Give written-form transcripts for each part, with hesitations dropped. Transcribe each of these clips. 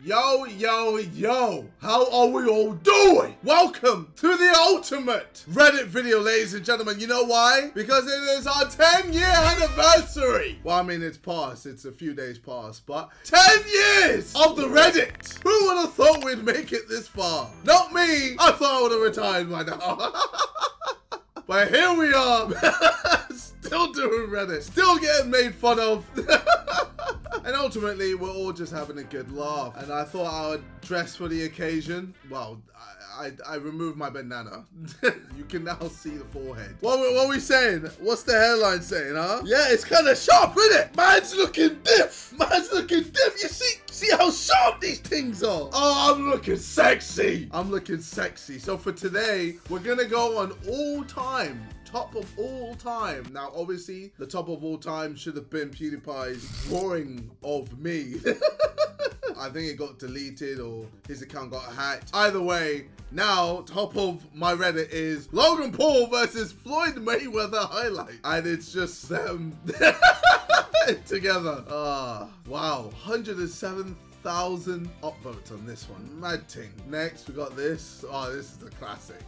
Yo, yo, yo, how are we all doing? Welcome to the ultimate Reddit video, ladies and gentlemen. You know why? Because it is our 10-year anniversary. Well, I mean, it's past. It's a few days past, but 10 years of the Reddit. Who would have thought we'd make it this far? Not me. I thought I would have retired by now. But here we are. Still doing Reddit. Still getting made fun of. And ultimately, we're all just having a good laugh. And I thought I would dress for the occasion. Well, I removed my bandana. You can now see the forehead. What are we saying? What's the hairline saying, huh? Yeah, it's kind of sharp, isn't it? Mine's looking diff. Mine's looking diff. You see how sharp these things are? Oh, I'm looking sexy. I'm looking sexy. So for today, we're going to go on all time. Top of all time. Now, obviously, the top of all time should have been PewDiePie's drawing of me. I think it got deleted or his account got hacked. Either way, now, top of my Reddit is Logan Paul versus Floyd Mayweather highlight. And it's just them together. Wow, 107,000 upvotes on this one. Mad ting. Next, we got this. Oh, this is a classic.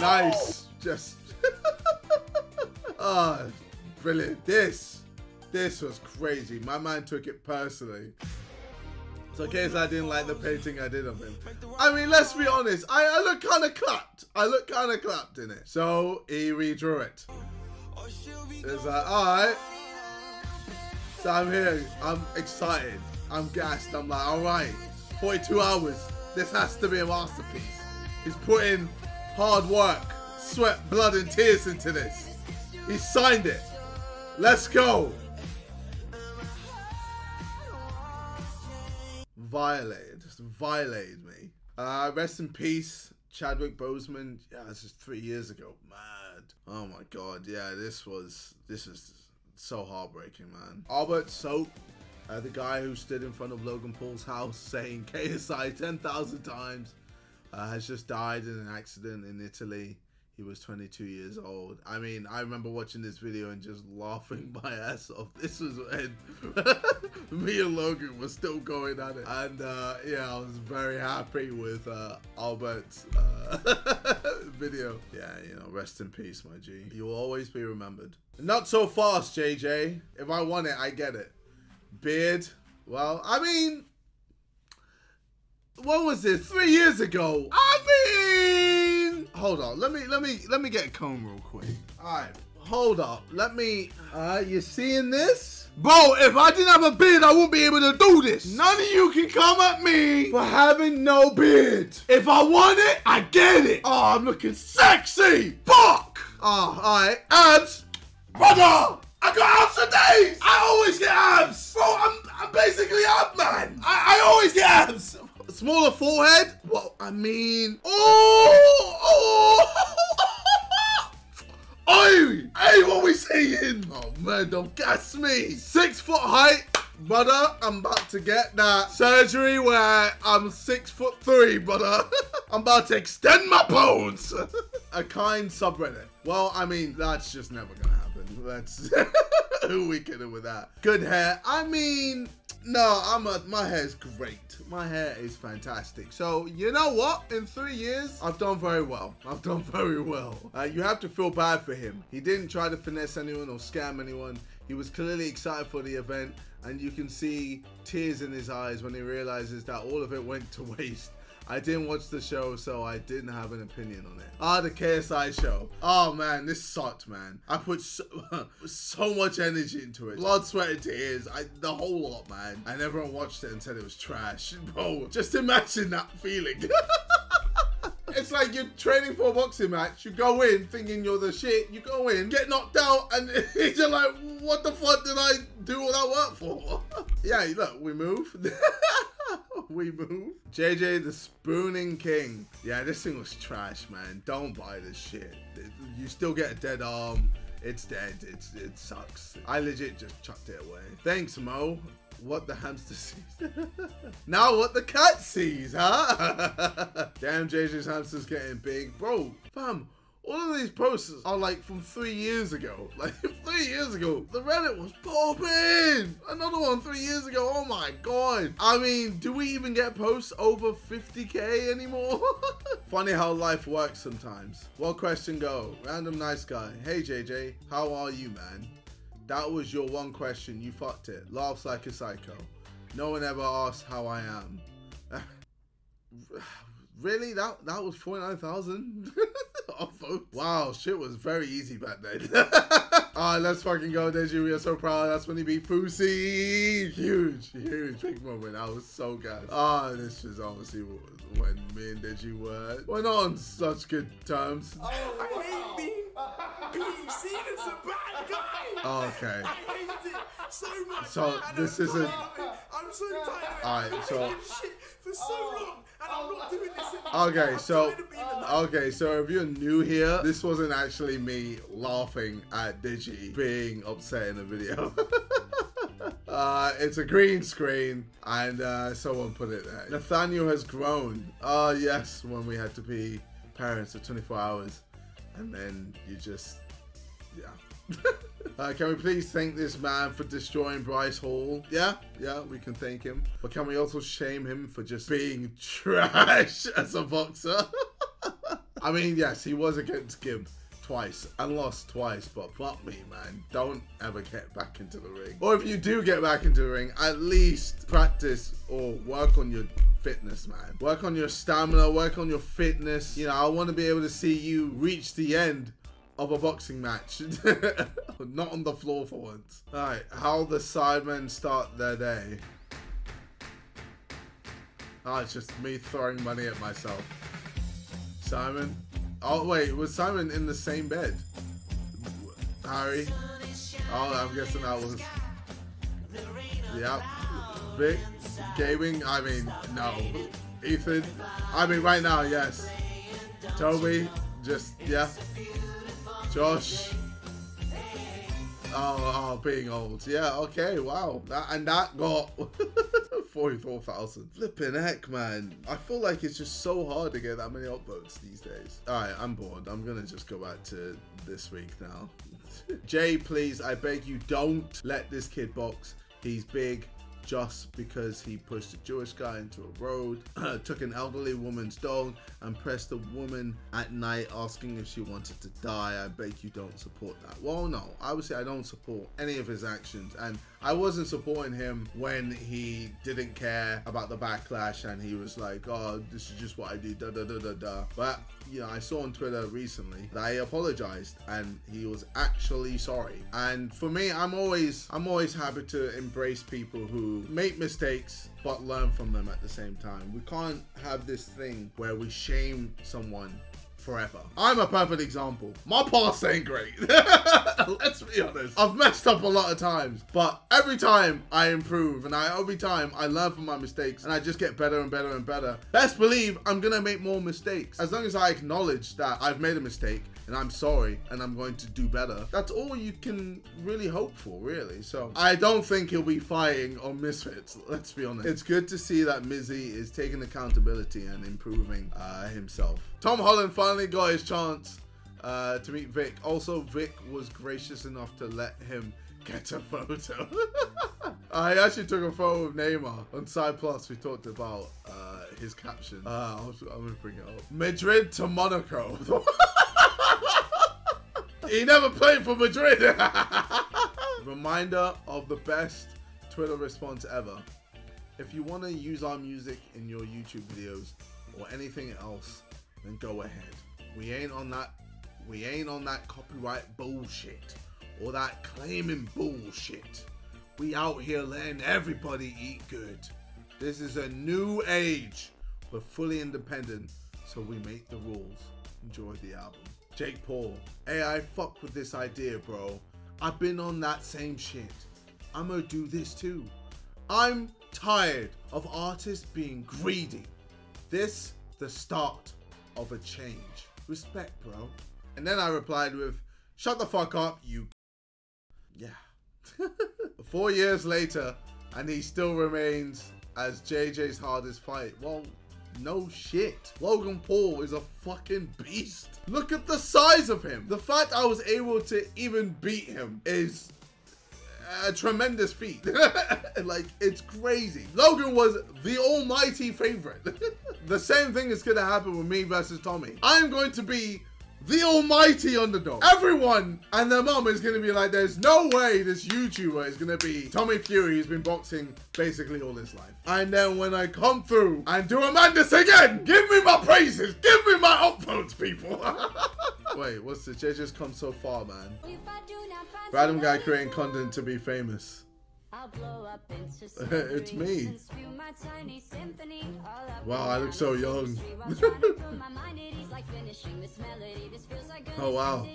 Nice, just, ah, brilliant. This was crazy. My man took it personally. So KSI didn't like the painting I did of him. I mean, let's be honest, I look kind of clapped. I look kind of clapped in it. So he redrew it. It's like, all right. So I'm here, I'm excited. I'm gassed, I'm like, all right, 42 hours. This has to be a masterpiece. He's putting hard work, sweat, blood, and tears into this. He signed it. Let's go. Violated. Just violated me. Rest in peace, Chadwick Boseman. Yeah, this is 3 years ago. Mad. Oh my God. Yeah, this was so heartbreaking, man. Albert Soap. The guy who stood in front of Logan Paul's house saying KSI 10,000 times. Has just died in an accident in Italy. He was 22 years old. I mean, I remember watching this video and just laughing my ass off. This was when me and Logan were still going at it. And yeah, I was very happy with Albert's video. Yeah, you know, rest in peace, my G. You will always be remembered. Not so fast, JJ. If I want it, I get it. Beard. Well, I mean, what was this? 3 years ago. I mean, hold on. Let me get a comb real quick. All right, hold up. Let me. You seeing this, bro? If I didn't have a beard, I wouldn't be able to do this. None of you can come at me for having no beard. If I want it, I get it. Oh, I'm looking sexy. Fuck. Oh, all right. Abs, brother. I got abs for days. I always get abs, bro. I'm basically ab man. I always get abs. Smaller forehead? Well, I mean, Oi! Hey, what we saying? Oh man, don't gas me. 6 foot height, brother. I'm about to get that surgery where I'm 6'3", brother. I'm about to extend my bones. A kind subreddit. Well, I mean, that's just never gonna happen. That's who we kidding with that? Good hair. I mean, no, my hair's great. My hair is fantastic. So, you know what? In 3 years, I've done very well. I've done very well. You have to feel bad for him. He didn't try to finesse anyone or scam anyone. He was clearly excited for the event, and you can see tears in his eyes when he realizes that all of it went to waste. I didn't watch the show, so I didn't have an opinion on it. Ah, the KSI show. Oh, man, this sucked, man. I put so much energy into it. Blood, sweat, and tears. The whole lot, man. And everyone watched it and said it was trash. Bro, just imagine that feeling. It's like you're training for a boxing match. You go in thinking you're the shit. You go in, get knocked out, and you're like, what the fuck did I do all that work for? Yeah, look, we move. We move. JJ the Spooning King. Yeah, this thing was trash, man. Don't buy this shit. You still get a dead arm. It's dead. It sucks. I legit just chucked it away. Thanks, Mo. What the hamster sees. Now what the cat sees, huh? Damn, JJ's hamster's getting big. Bro, fam, All of these posts are like from 3 years ago. Like 3 years ago, the Reddit was popping. Another one 3 years ago. Oh my God. I mean, do we even get posts over 50K anymore? Funny how life works sometimes. Well, question go. Random nice guy. Hey JJ, how are you, man? That was your one question. You fucked it. Laughs like a psycho. No one ever asks how I am. Really? That was 49,000? Wow, shit was very easy back then. Alright, let's fucking go, Deji. We are so proud. That's when he beat Fousey. Huge, huge, big moment. I was so gassed. Ah, oh, this was obviously when me and Deji were not on such good terms. Oh, I hate being seen as a bad guy. Oh, okay. I hate it so much. So this isn't. I'm so tired. Alright, so. Shit for so long, and I'm not doing this anymore. Okay, so. Okay, so if you're new here, this wasn't actually me laughing at Deji being upset in the video. It's a green screen, and someone put it there. Nathaniel has grown. Oh, yes, when we had to be parents for 24 hours, and then you just, yeah. Can we please thank this man for destroying Bryce Hall? Yeah, yeah, we can thank him. But can we also shame him for just being trash as a boxer? I mean, yes, he was against Gib twice and lost twice, but fuck me, man. Don't ever get back into the ring. Or if you do get back into the ring, at least practice or work on your fitness, man. Work on your stamina, work on your fitness. You know, I want to be able to see you reach the end of a boxing match. Not on the floor for once. All right, how the sidemen start their day. Ah, oh, it's just me throwing money at myself. Simon. Oh wait, was Simon in the same bed? Harry. Oh, I'm guessing that was. Yep. Vic. Gaming. I mean, no. Ethan. I mean, right now, yes. Toby. Just yeah. Josh. Oh, being old. Yeah. Okay. Wow. That got. 44,000. Flippin' heck, man. I feel like it's just so hard to get that many upvotes these days. Alright, I'm bored. I'm gonna just go back to this week now. Jay, please, I beg you, don't let this kid box. He's big just because he pushed a Jewish guy into a road, took an elderly woman's dog, and pressed a woman at night asking if she wanted to die. I beg you, don't support that. Well, no, obviously I don't support any of his actions, and I wasn't supporting him when he didn't care about the backlash and he was like, oh, this is just what I do, da da da da da. But, you know, I saw on Twitter recently that he apologized and he was actually sorry. And for me, I'm always happy to embrace people who make mistakes but learn from them at the same time. We can't have this thing where we shame someone forever. I'm a perfect example. My past ain't great. Let's be honest. I've messed up a lot of times, but every time I improve and every time I learn from my mistakes and I just get better and better and better. Best believe I'm gonna make more mistakes. As long as I acknowledge that I've made a mistake and I'm sorry and I'm going to do better, that's all you can really hope for, really. So I don't think he'll be fighting on Misfits, let's be honest. It's good to see that Mizzy is taking accountability and improving himself. Tom Holland finally got his chance to meet Vic. Also, Vic was gracious enough to let him get a photo. I actually took a photo of Neymar. On Side Plus, we talked about his caption. I'm gonna bring it up. Madrid to Monaco. He never played for Madrid. Reminder of the best Twitter response ever. If you want to use our music in your YouTube videos or anything else, then go ahead. We ain't on that copyright bullshit or that claiming bullshit. We out here letting everybody eat good. This is a new age. We're fully independent, so we make the rules. Enjoy the album. Jake Paul. Hey, I fuck with this idea, bro. I've been on that same shit. I'm gonna do this too. I'm tired of artists being greedy. This, the start of a change. Respect, bro. And then I replied with, shut the fuck up, you. Yeah. 4 years later, and he still remains as JJ's hardest fight. Well, No shit. Logan Paul is a fucking beast. Look at the size of him. The fact I was able to even beat him is a tremendous feat. Like, it's crazy. Logan was the almighty favorite. The same thing is gonna happen with me versus Tommy. I'm going to be the almighty underdog. Everyone and their mom is going to be like, there's no way this YouTuber is going to be Tommy Fury, who's been boxing basically all his life. And then when I come through and do a madness again, give me my praises, give me my upvotes, people. Wait, what's the judges come so far, man? Random guy creating content to be famous. It's me. Wow, I look so young. Oh wow,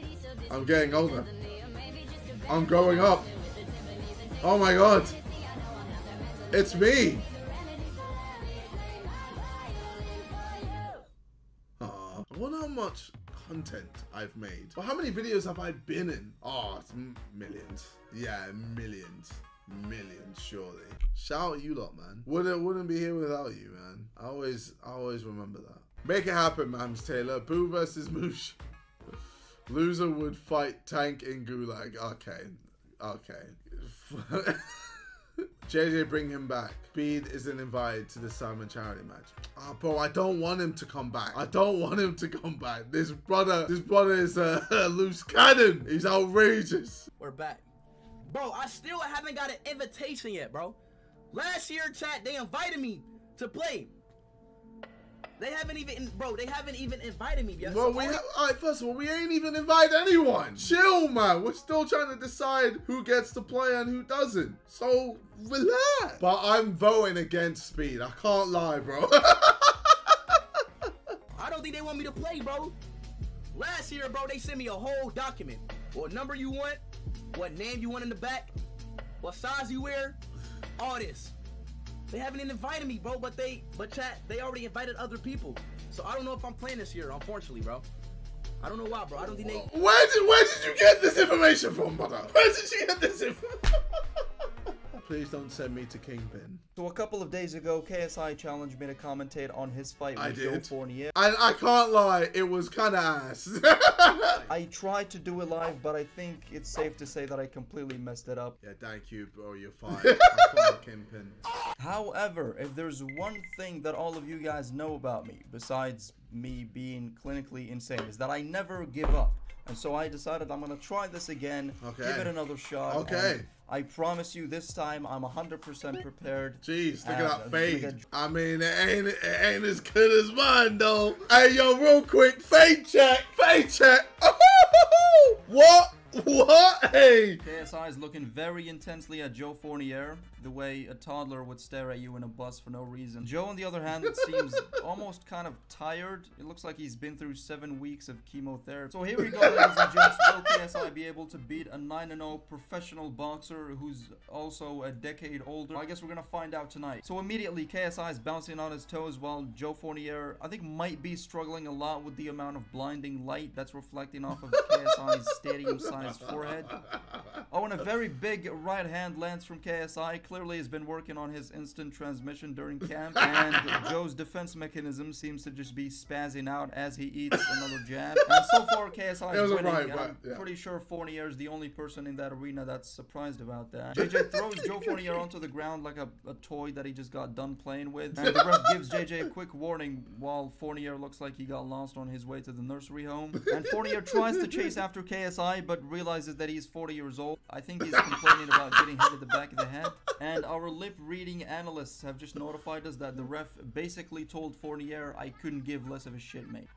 I'm getting older. I'm growing up. Oh my god, it's me. Aww. I wonder how much content I've made. Well, how many videos have I been in? Oh, it's millions. Yeah, millions. Millions, surely. Shout out you lot, man. Wouldn't be here without you, man. I always remember that. Make it happen, Mams Taylor. Boo versus Moosh. Loser would fight Tank in Gulag. Okay. JJ, bring him back. Speed isn't invited to the Simon charity match. Ah, oh, bro, I don't want him to come back. I don't want him to come back. This brother is a loose cannon. He's outrageous. We're back. Bro, I still haven't got an invitation yet, bro. Last year, chat, they invited me to play. They haven't even, bro, they haven't even invited me yet. Bro, all right, first of all, we ain't even invited anyone. Chill, man. We're still trying to decide who gets to play and who doesn't. So, relax. But I'm voting against Speed. I can't lie, bro. I don't think they want me to play, bro. Last year, bro, they sent me a whole document. What number you want? What name you want in the back? What size you wear? All this. They haven't even invited me, bro. But chat, they already invited other people. So I don't know if I'm playing this year, unfortunately, bro. I don't know why, bro. I don't think they. Where did you get this information from, brother? Where did you get this information? Please don't send me to Kingpin. So a couple of days ago, KSI challenged me to commentate on his fight with Joe Fournier. And I can't lie, it was kind of ass. I tried to do it live, but I think it's safe to say that I completely messed it up. Yeah, thank you, bro. You're fine. I'm fine, Kingpin. However, if there's one thing that all of you guys know about me, besides me being clinically insane, is that I never give up. And so I decided I'm going to try this again, give it another shot. Okay. I promise you this time I'm 100% prepared. Jeez, look at that fade. I mean, it ain't as good as mine, though. Hey, yo, real quick, fade check, fade check. What? Hey. KSI is looking very intensely at Joe Fournier, the way a toddler would stare at you in a bus for no reason. Joe, on the other hand, seems almost kind of tired. It looks like he's been through 7 weeks of chemotherapy. So here we go, ladies and gents. Will KSI be able to beat a 9-0 professional boxer who's also a decade older? I guess we're gonna find out tonight. So immediately, KSI is bouncing on his toes while Joe Fournier, I think, might be struggling a lot with the amount of blinding light that's reflecting off of KSI's stadium side. His forehead. Oh, and a very big right hand lands from KSI. Clearly has been working on his instant transmission during camp, and Joe's defense mechanism seems to just be spazzing out as he eats another jab. And so far, KSI is winning, and I'm pretty sure Fournier is the only person in that arena that's surprised about that. JJ throws Joe Fournier onto the ground like a toy that he just got done playing with, and the ref gives JJ a quick warning while Fournier looks like he got lost on his way to the nursery home. And Fournier tries to chase after KSI, but realizes that he's 40 years old. I think he's complaining about getting hit in the back of the head. And our lip reading analysts have just notified us that the ref basically told Fournier, I couldn't give less of a shit, mate.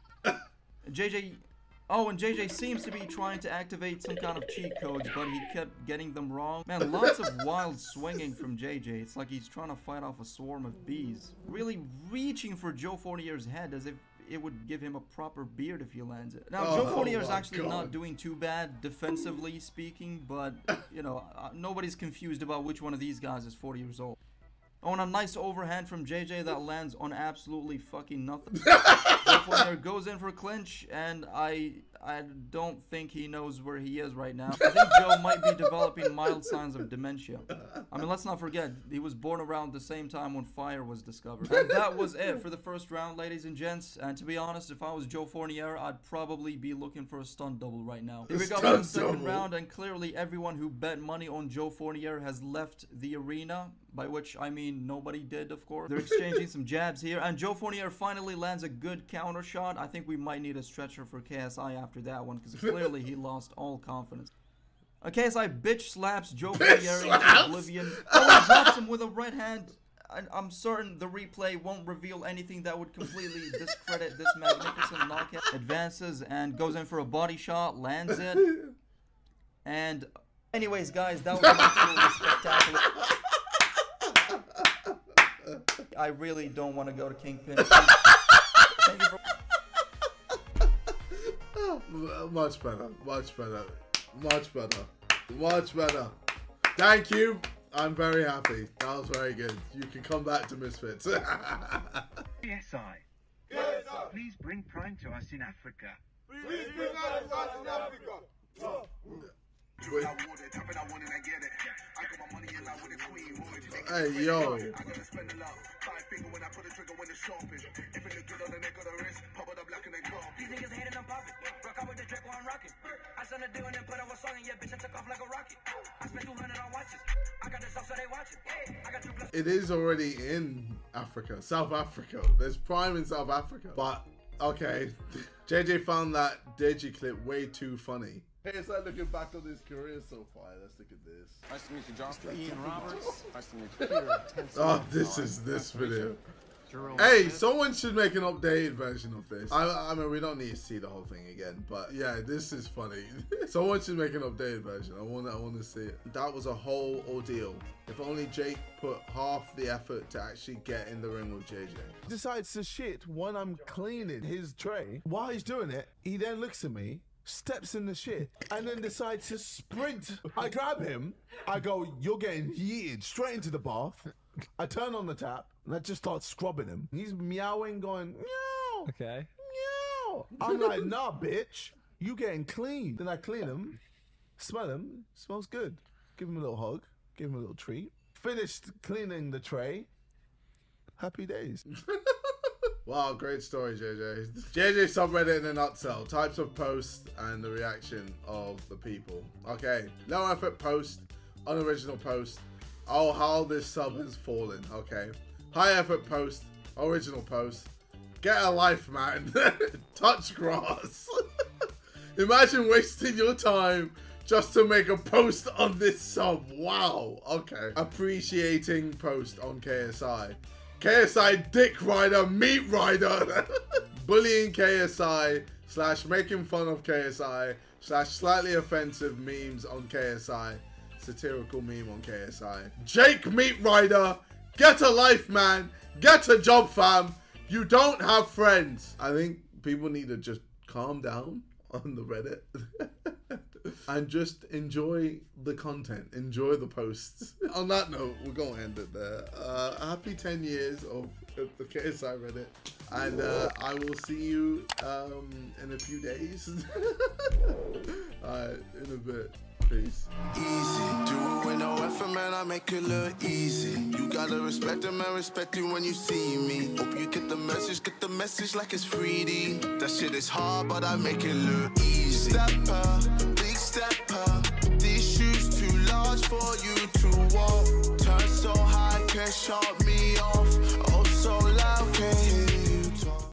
JJ seems to be trying to activate some kind of cheat codes, but he kept getting them wrong. Man, lots of wild swinging from JJ. It's like he's trying to fight off a swarm of bees. Really reaching for Joe Fournier's head as if it would give him a proper beard if he lands it. Now, Joe Fournier is actually not doing too bad defensively speaking, but, you know, nobody's confused about which one of these guys is 40 years old. Oh, and a nice overhand from JJ that lands on absolutely fucking nothing. Joe Fournier goes in for a clinch, and I I don't think he knows where he is right now. I think Joe might be developing mild signs of dementia. I mean, let's not forget, he was born around the same time when fire was discovered. And that was it for the first round, ladies and gents. And to be honest, if I was Joe Fournier, I'd probably be looking for a stunt double right now. Here we go for the second round, and clearly everyone who bet money on Joe Fournier has left the arena. By which I mean nobody did, of course. They're exchanging some jabs here, and Joe Fournier finally lands a good counter shot. I think we might need a stretcher for KSI after that one, because clearly he lost all confidence. KSI bitch slaps Joe Fournier into oblivion. Oh, drops him with a right hand. I'm certain the replay won't reveal anything that would completely discredit this magnificent knockout. Advances and goes in for a body shot, lands it. And anyways, guys, that was absolutely spectacular. I really don't want to go to Kingpin. Thank you for much better, much better, much better, much better. Thank you. I'm very happy. That was very good. You can come back to Misfits. KSI. Please bring Prime to us in Africa. Please bring Prime to us in Africa. Hey, yo. It is already in Africa, South Africa. There's Prime in South Africa. But, okay. JJ found that Deji clip way too funny. KSI looking back on his career so far. Let's look at this. Nice to meet you, Jostin. Ian Roberts. Nice to meet you. Oh, this is this video. Hey, someone should make an updated version of this. I mean, we don't need to see the whole thing again, but yeah, this is funny. Someone should make an updated version. I want to see it. That was a whole ordeal. If only Jake put half the effort to actually get in the ring with JJ. Decides to shit when I'm cleaning his tray. While he's doing it, he then looks at me, steps in the shit, and then decides to sprint. I grab him. I go, you're getting yeeted straight into the bath. I turn on the tap, and I just start scrubbing him. He's meowing, going, meow. Okay. Meow. I'm like, nah, bitch. You getting clean. Then I clean him, smell him. Smells good. Give him a little hug. Give him a little treat. Finished cleaning the tray. Happy days. Wow, great story, JJ. JJ subreddit in a nutshell. Types of posts and the reaction of the people. Okay, low effort post, unoriginal post. Oh, how this sub has fallen. Okay, high effort post, original post. Get a life, man. Touch grass. Imagine wasting your time just to make a post on this sub. Wow. Okay, appreciating post on KSI. KSI dick rider, meat rider. Bullying KSI / making fun of KSI / slightly offensive memes on KSI. Satirical meme on KSI. Jake meat rider, get a life, man. Get a job, fam. You don't have friends. I think people need to just calm down on the Reddit. And just enjoy the content, enjoy the posts. On that note, we're going to end it there. Happy 10 years of the KSI Reddit. And I will see you in a few days. Alright, in a bit. Peace. Easy, do it with no effort, man. I make it look easy. You gotta respect him, I respect you when you see me. Hope you get the message like it's 3D. That shit is hard, but I make it look easy. Step up. Step up, these shoes too large for you to walk. Turn so high, can't shut me off.